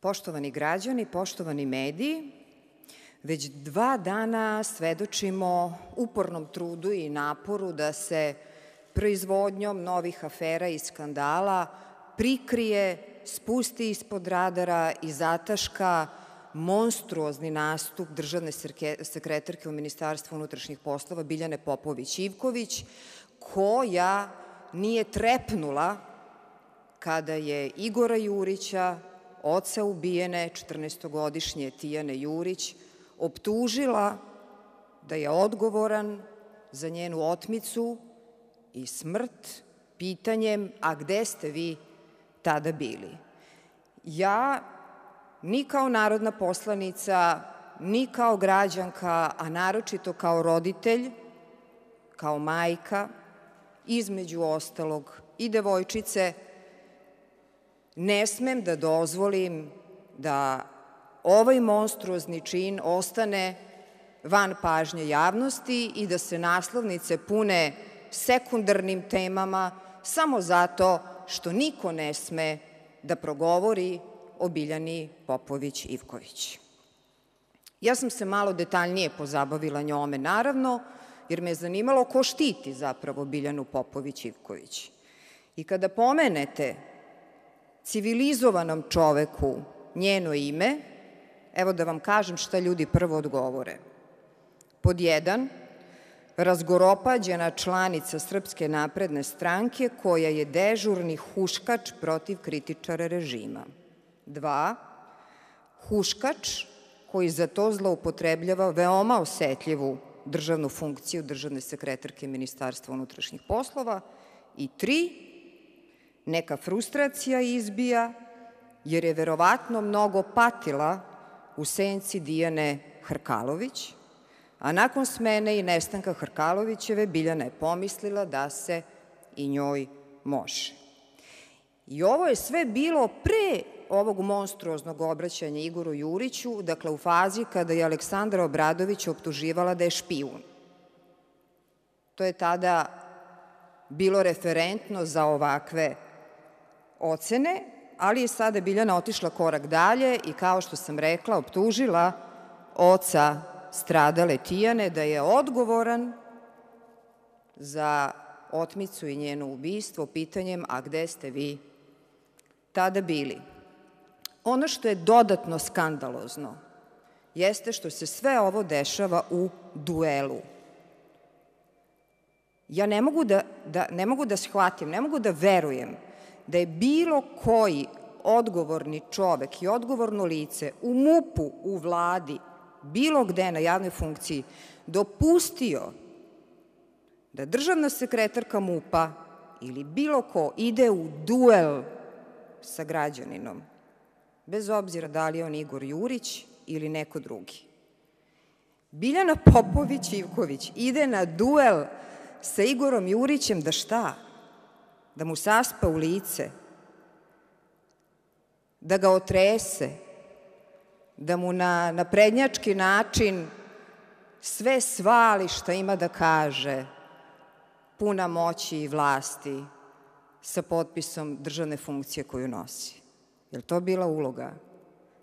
Poštovani građani, poštovani mediji, već 2 dana svedočimo upornom trudu i naporu da se proizvodnjom novih afera i skandala prikrije, spusti ispod radara i zataška monstruozni nastup državne sekretarke u Ministarstvu unutrašnjih poslova Biljane Popović-Ivković, koja nije trepnula kada je Igora Jurića, oca ubijene 14-godišnje Tijane Jurić, optužila da je odgovoran za njenu otmicu i smrt pitanjem „a gde ste vi tada bili?“ Ja, ni kao narodna poslanica, ni kao građanka, a naročito kao roditelj, kao majka, između ostalog i devojčice, ne smem da dozvolim da ovaj monstruozni čin ostane van pažnje javnosti i da se naslovnice pune sekundarnim temama samo zato što niko ne sme da progovori o Biljani Popović-Ivković. Ja sam se malo detaljnije pozabavila njome, naravno, jer me je zanimalo ko štiti zapravo Biljanu Popović-Ivković. I kada pomenete civilizovanom čoveku njeno ime, evo da vam kažem šta ljudi prvo odgovore. Pod 1, razgoropađena članica Srpske napredne stranke koja je dežurni huškač protiv kritičara režima. 2, huškač koji za to zloupotrebljava veoma osetljivu državnu funkciju državne sekretarke Ministarstva unutrašnjih poslova. I 3, neka frustracija izbija, jer je verovatno mnogo patila u senci Dijane Hrkalović, a nakon smene i nestanka Hrkalovićeve Biljana je pomislila da se i njoj može. I ovo je sve bilo pre ovog monstruoznog obraćanja Igoru Juriću, dakle u fazi kada je Aleksandra Obradović optuživala da je špijun. To je tada bilo referentno za ovakve ocene, ali je sada Biljana otišla korak dalje i, kao što sam rekla, optužila oca stradale Tijane da je odgovoran za otmicu i njeno ubistvo pitanjem „a gde ste vi tada bili?“ Ono što je dodatno skandalozno jeste što se sve ovo dešava u duelu. Ja ne mogu da shvatim, ne mogu da verujem da je bilo koji odgovorni čovek i odgovorno lice u MUP-u, u vladi, bilo gde na javnoj funkciji, dopustio da državna sekretarka MUP-a ili bilo ko ide u duel sa građaninom, bez obzira da li je on Igor Jurić ili neko drugi. Biljana Popović-Ivković ide na duel sa Igorom Jurićem da šta? Da mu saspa u lice, da ga otrese, da mu na naprednjački način sve svali šta ima da kaže, puna moći i vlasti, sa potpisom državne funkcije koju nosi. Je li to bila uloga?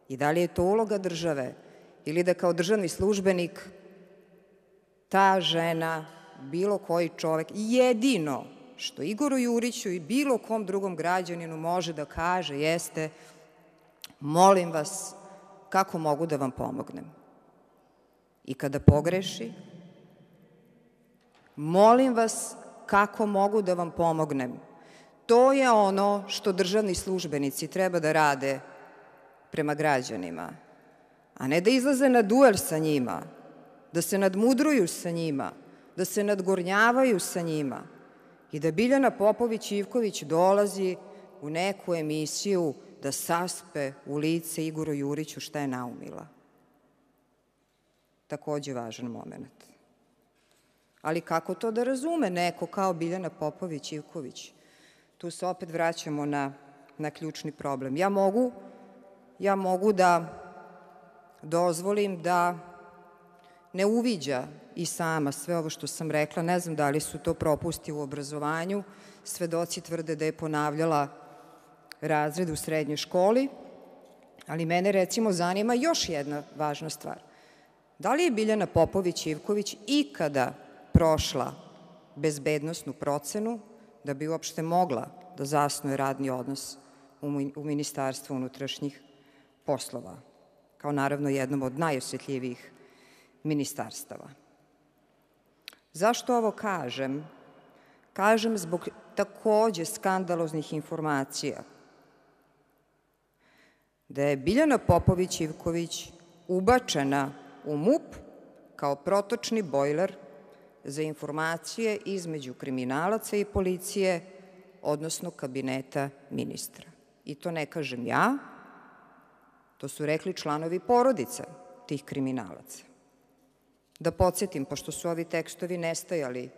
I da li je to uloga države? Ili da kao državni službenik ta žena, bilo koji čovek, jedino što Igoru Juriću i bilo kom drugom građaninu može da kaže jeste: molim vas, kako mogu da vam pomognem? I kada pogreši, molim vas, kako mogu da vam pomognem? To je ono što državni službenici treba da rade prema građanima, a ne da izlaze na duel sa njima, da se nadmudruju sa njima, da se nadgornjavaju sa njima, i da Biljana Popović-Ivković dolazi u neku emisiju da saspe u lice Igoru Juriću šta je naumila. Takođe važan moment. Ali kako to da razume neko kao Biljana Popović-Ivković? Tu se opet vraćamo na ključni problem. Ja mogu da dozvolim da ne uviđa i sama sve ovo što sam rekla. Ne znam da li su to propusti u obrazovanju. Svedoci tvrde da je ponavljala razred u srednjoj školi, Ali mene, recimo, zanima još jedna važna stvar. Da li je Biljana Popović-Ivković ikada prošla bezbednosnu procenu da bi uopšte mogla da zasnuje radni odnos u Ministarstvu unutrašnjih poslova, kao naravno jednom od najosjetljivijih ministarstava? Zašto ovo kažem? Kažem zbog takođe skandaloznih informacija da je Biljana Popović-Ivković ubačena u MUP kao protočni bojler za informacije između kriminalaca i policije, odnosno kabineta ministra. I to ne kažem ja, to su rekli članovi porodica tih kriminalaca. Da podsjetim, pošto su ovi tekstovi nestajali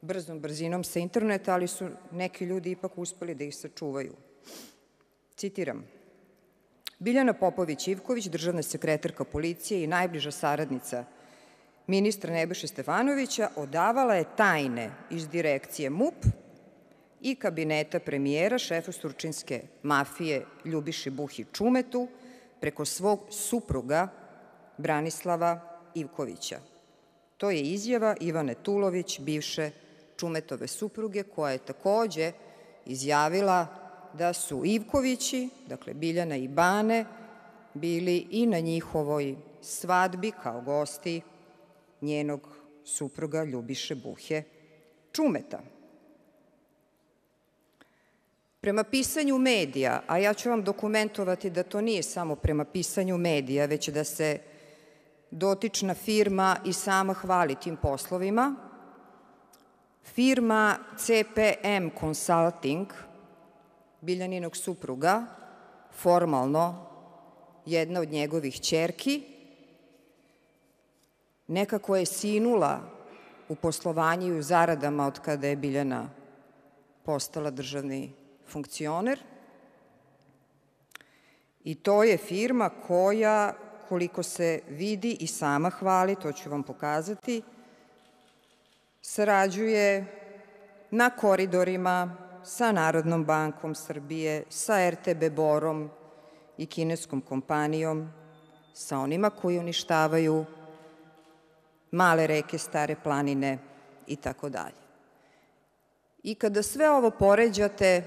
brzinom sa interneta, ali su neki ljudi ipak uspeli da ih sačuvaju. Citiram. Biljana Popović-Ivković, državna sekretarka policije i najbliža saradnica ministra Nebojše Stefanovića, odavala je tajne iz direkcije MUP i kabineta premijera, šefu surčinske mafije Ljubiši Buhi Čumetu, preko svog supruga Branislava Ivkovića. To je izjava Ivane Tulović, bivše Čumetove supruge, koja je takođe izjavila da su Ivkovići, dakle Biljana i Bane, bili i na njihovoj svadbi kao gosti njenog supruga Ljubiše Buhe Čumeta. Prema pisanju medija, a ja ću vam dokumentovati da to nije samo prema pisanju medija, već da se dotična firma i sama hvali tim poslovima, firma CPM Consulting, Biljaninog supruga, formalno jedna od njegovih ćerki, nekako je sinula u poslovanju i u zaradama od kada je Biljana postala državni funkcioner. I to je firma koja, koliko se vidi i sama hvali, to ću vam pokazati, sarađuje na koridorima sa Narodnom bankom Srbije, sa RTB Borom i kineskom kompanijom, sa onima koji uništavaju male reke, stare planine i tako dalje. I kada sve ovo poređate,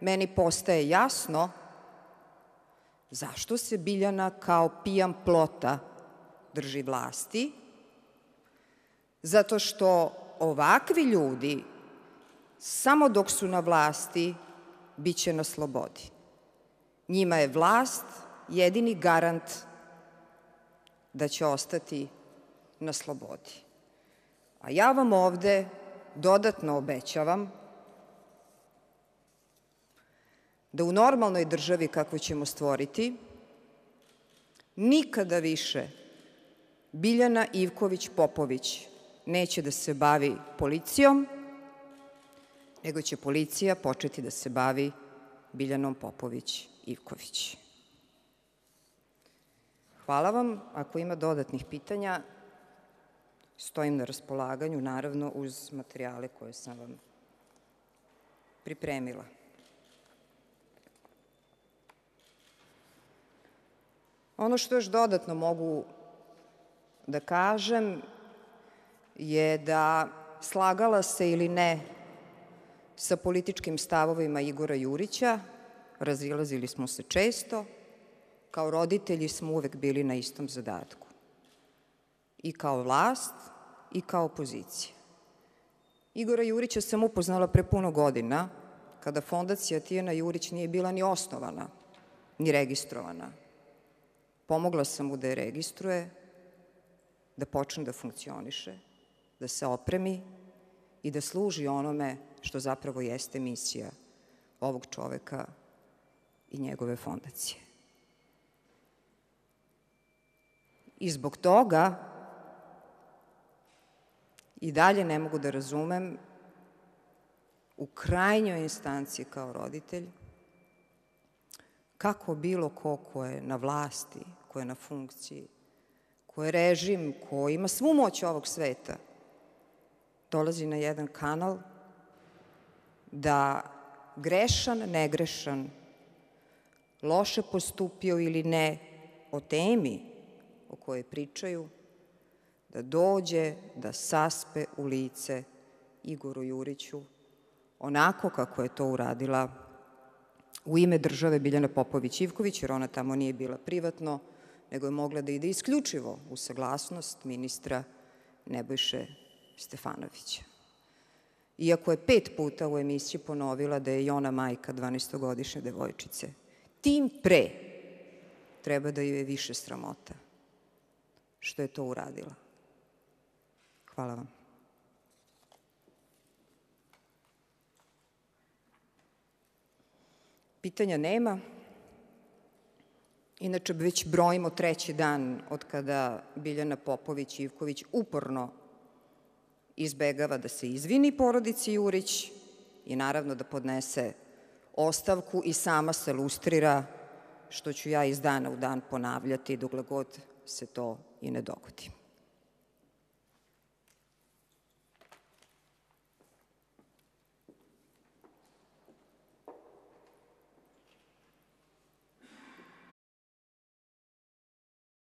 meni postaje jasno zašto se Biljana kao pijan plota drži vlasti, zato što ovakvi ljudi samo dok su na vlasti bit će na slobodi. Njima je vlast jedini garant da će ostati na slobodi. A ja vam ovde dodatno obećavam da u normalnoj državi kakvu ćemo stvoriti nikada više Biljana Ivković-Popović neće da se bavi policijom, nego će policija početi da se bavi Biljanom Popović-Ivković. Hvala vam. Ako ima dodatnih pitanja, stojim na raspolaganju, naravno, uz materijale koje sam vam pripremila. Ono što još dodatno mogu da kažem je da, slagala se ili ne sa političkim stavovima Igora Jurića, razilazili smo se često, kao roditelji smo uvek bili na istom zadatku. I kao vlast, i kao opozicija. Igora Jurića sam upoznala pre puno godina, kada fondacija Tijana Jurić nije bila ni osnovana, ni registrovana. Pomogla sam mu da je registruje, da počne da funkcioniše, da se opremi i da služi onome što zapravo jeste misija ovog čoveka i njegove fondacije. I zbog toga i dalje ne mogu da razumem u krajnjoj instanci kao roditelj kako bilo ko je na vlasti, ko je na funkciji, ko je režim, ko ima svu moć ovog sveta, dolazi na jedan kanal da grešan, negrešan, loše postupio ili ne o temi o kojoj pričaju, da dođe da saspe u lice Igoru Juriću, onako kako je to uradila u ime države Biljana Popović-Ivković, jer ona tamo nije bila privatno, nego je mogla da ide isključivo u saglasnost ministra Nebojše Stefanovića. Iako je 5 puta u emisiji ponovila da je i ona majka 12-godišnje devojčice, tim pre treba da joj je više sramota što je to uradila. Hvala vam. Pitanja nema. Inače, već brojimo 3. dan od kada Biljana Popović-Ivković uporno izbegava da se izvini porodici Jurić i naravno da podnese ostavku i sama se lustrira, što ću ja iz dana u dan ponavljati dok god se to i ne dogodi.